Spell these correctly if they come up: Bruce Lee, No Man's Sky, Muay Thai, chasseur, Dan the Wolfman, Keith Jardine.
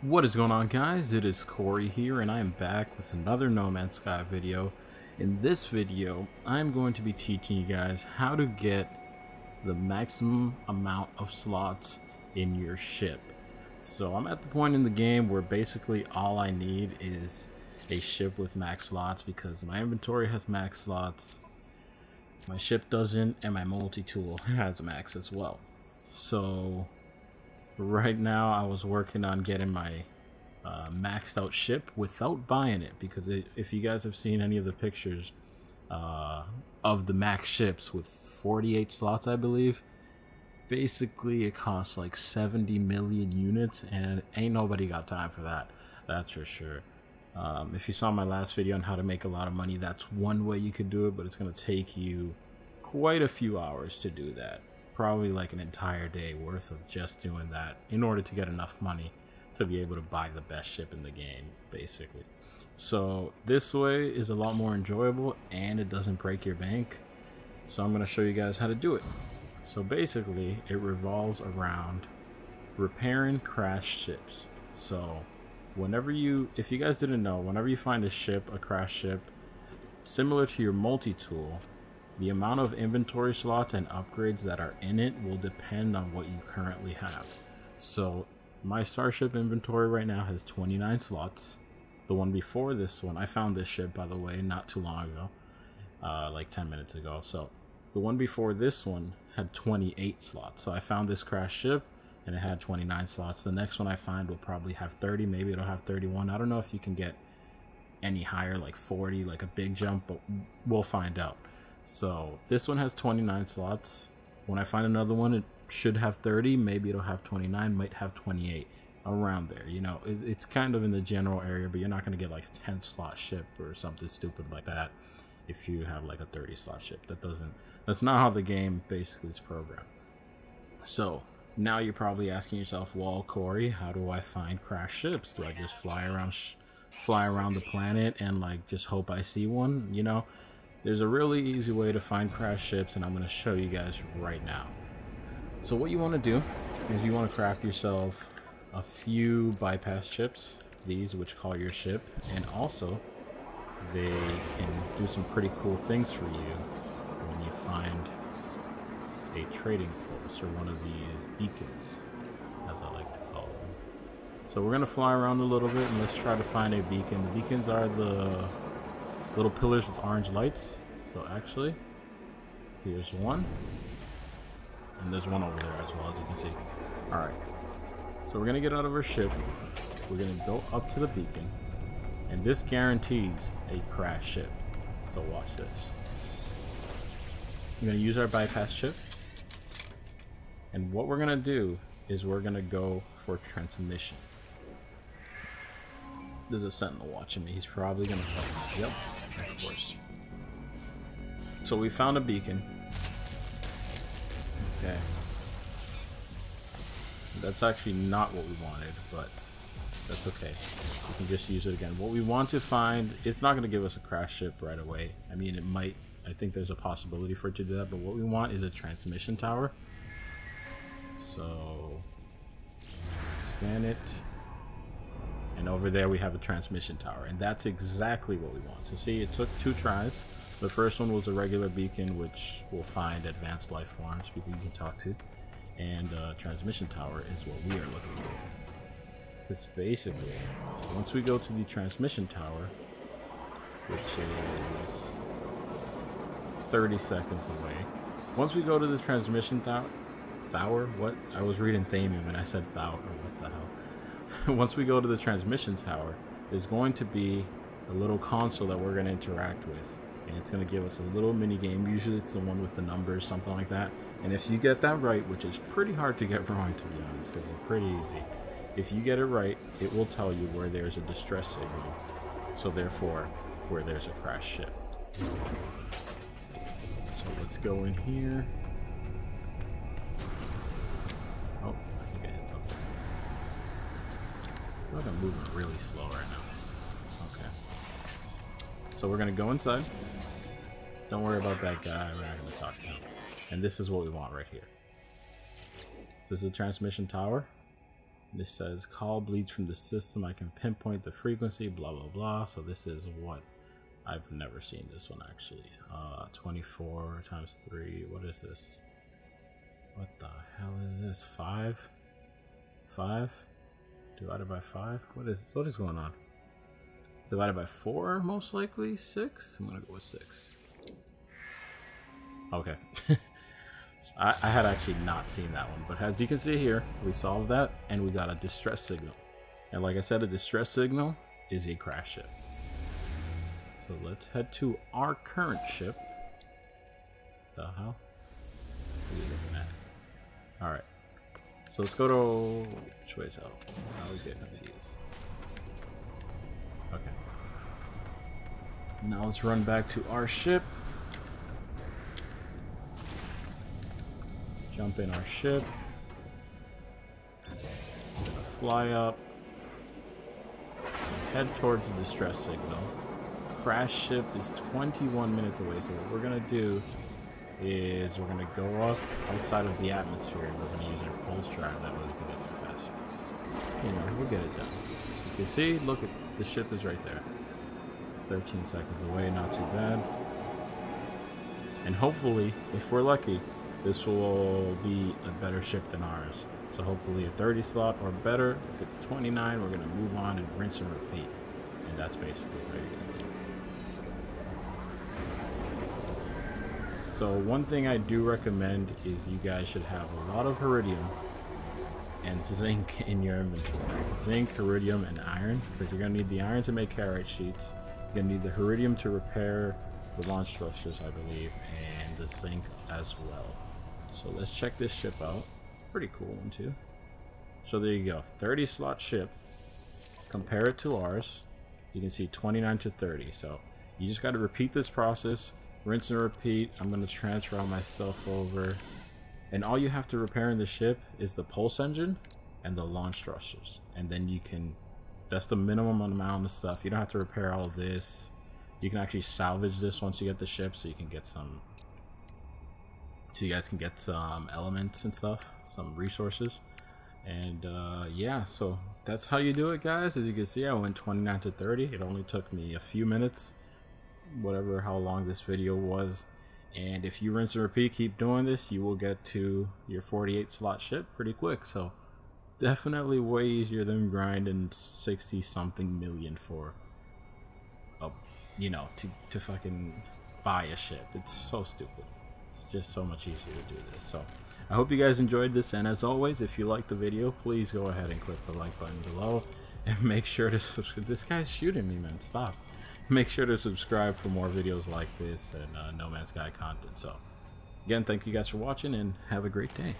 What is going on, guys? It is Corey here, and I am back with another No Man's Sky video. In this video, I'm going to be teaching you guys how to get the maximum amount of slots in your ship. So I'm at the point in the game where basically all I need is a ship with max slots, because my inventory has max slots, my ship doesn't, and my multi-tool has max as well. So right now I was working on getting my maxed out ship without buying it, because if you guys have seen any of the pictures of the max ships with 48 slots, I believe, basically it costs like 70 million units, and ain't nobody got time for that, that's for sure. If you saw my last video on how to make a lot of money, that's one way you could do it, but it's going to take you quite a few hours to do that. Probably like an entire day worth of just doing that in order to get enough money to be able to buy the best ship in the game, basically. So this way is a lot more enjoyable and it doesn't break your bank. So I'm going to show you guys how to do it. So basically it revolves around repairing crashed ships. So whenever if you guys didn't know, whenever you find a ship, a crashed ship, similar to your multi-tool, the amount of inventory slots and upgrades that are in it will depend on what you currently have. So my Starship inventory right now has 29 slots. The one before this one, I found this ship, by the way, not too long ago, like 10 minutes ago. So the one before this one had 28 slots. So I found this crashed ship and it had 29 slots. The next one I find will probably have 30. Maybe it'll have 31. I don't know if you can get any higher, like 40, like a big jump, but we'll find out. So this one has 29 slots. When I find another one, it should have 30. Maybe it'll have 29, might have 28, around there. You know, it's kind of in the general area, but you're not going to get like a 10 slot ship or something stupid like that if you have like a 30 slot ship. That's not how the game basically is programmed. So now you're probably asking yourself, well, Corey, how do I find crashed ships? Do I just fly around the planet and like just hope I see one? You know, there's a really easy way to find crashed ships, and I'm going to show you guys right now. So what you want to do is you want to craft yourself a few bypass chips, these which call your ship, and also they can do some pretty cool things for you when you find a trading post or one of these beacons, as I like to call them. So we're going to fly around a little bit and let's try to find a beacon. The beacons are the little pillars with orange lights. So actually, here's one, and there's one over there as well, as you can see. All right, so we're gonna get out of our ship, we're gonna go up to the beacon, and this guarantees a crashed ship. So watch this. I'm gonna use our bypass chip, and what we're gonna do is we're gonna go for transmission. There's a sentinel watching me. He's probably gonna fight me. Yep, of course. So we found a beacon. Okay. That's actually not what we wanted, but that's okay. We can just use it again. What we want to find, it's not gonna give us a crashed ship right away. I mean, it might. I think there's a possibility for it to do that, but what we want is a transmission tower. So scan it. And over there we have a transmission tower, and that's exactly what we want. So see, it took two tries. The first one was a regular beacon, which will find advanced life forms, people you can talk to, and transmission tower is what we are looking for. Because basically, once we go to the transmission tower, which is 30 seconds away, once we go to the transmission tower, what? I was reading Thamium and I said Thou, or what the hell? Once we go to the transmission tower, there's going to be a little console that we're going to interact with, and it's going to give us a little mini game. Usually it's the one with the numbers, something like that. And if you get that right, which is pretty hard to get wrong, to be honest, because it's pretty easy, if you get it right, it will tell you where there's a distress signal, so therefore where there's a crashed ship. So let's go in here. Oh, I think I hit something. I feel like I'm moving really slow right now. Okay. So we're going to go inside. Don't worry about that guy. We're not going to talk to him. And this is what we want right here. So this is the transmission tower. This says call bleeds from the system. I can pinpoint the frequency, blah, blah, blah. So this is what I've never seen this one actually. 24 times 3. What is this? What the hell is this? 5? 5? Divided by 5? What is going on? Divided by 4, most likely? 6? I'm gonna go with 6. Okay. I had actually not seen that one, but as you can see here, we solved that and we got a distress signal. And like I said, a distress signal is a crash ship. So let's head to our current ship. The hell? What are you looking at? Alright. So let's go to... which way is out? I always get confused. Okay. Now let's run back to our ship. Jump in our ship. I'm gonna fly up. Head towards the distress signal. Crash ship is 21 minutes away, so what we're gonna do is we're gonna go up outside of the atmosphere and we're gonna use our pulse drive. That way we can get there faster. You know, we'll get it done. You can see, look at the ship is right there. 13 seconds away, not too bad. And hopefully, if we're lucky, this will be a better ship than ours. So hopefully a 30 slot or better. If it's 29, we're gonna move on and rinse and repeat. And that's basically what you're gonna do. So one thing I do recommend is you guys should have a lot of iridium and zinc in your inventory. Zinc, iridium, and iron, because you're going to need the iron to make carriage sheets, you're going to need the iridium to repair the launch thrusters, I believe, and the zinc as well. So let's check this ship out. Pretty cool one too. So there you go, 30 slot ship. Compare it to ours. You can see 29 to 30. So you just got to repeat this process. Rinse and repeat. I'm going to transfer all myself over. And all you have to repair in the ship is the pulse engine and the launch thrusters. And then you can... that's the minimum amount of stuff. You don't have to repair all of this. You can actually salvage this once you get the ship so you can get some... so you guys can get some elements and stuff. Some resources. And yeah, so that's how you do it, guys. As you can see, I went 29 to 30. It only took me a few minutes. Whatever how long this video was, and if you rinse and repeat, keep doing this, you will get to your 48 slot ship pretty quick. So definitely way easier than grinding 60 something million for a, you know, to fucking buy a ship. It's so stupid. It's just so much easier to do this. So I hope you guys enjoyed this, and as always, if you liked the video, please go ahead and click the like button below and make sure to subscribe. This guy's shooting me, man, stop. Make sure to subscribe for more videos like this and No Man's Sky content. So, again, thank you guys for watching and have a great day.